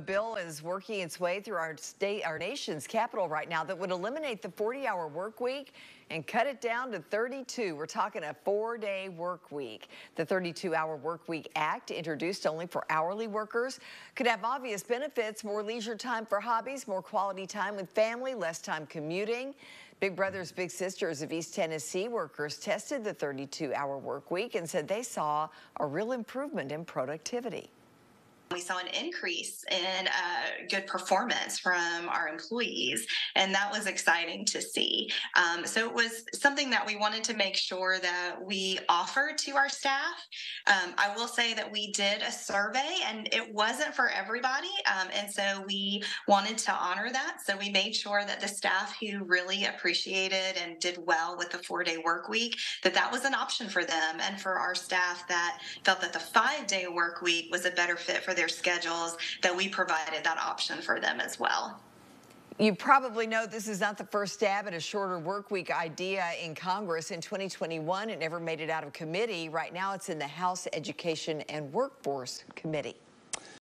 Bill is working its way through our nation's capital right now that would eliminate the 40-hour work week and cut it down to 32. We're talking a four-day work week. The 32-hour work week act, introduced only for hourly workers, could have obvious benefits: more leisure time for hobbies, more quality time with family, less time commuting. Big Brothers Big Sisters of East Tennessee workers tested the 32-hour work week and said they saw a real improvement in productivity. We saw an increase in good performance from our employees, and that was exciting to see. So it was something that we wanted to make sure that we offer to our staff. I will say that we did a survey, and it wasn't for everybody, and so we wanted to honor that. So we made sure that the staff who really appreciated and did well with the four-day work week, that was an option for them, and for our staff that felt that the five-day work week was a better fit for their schedules, that we provided that option for them as well. You probably know this is not the first stab at a shorter work week idea in Congress. In 2021, it never made it out of committee. Right now, it's in the House Education and Workforce Committee.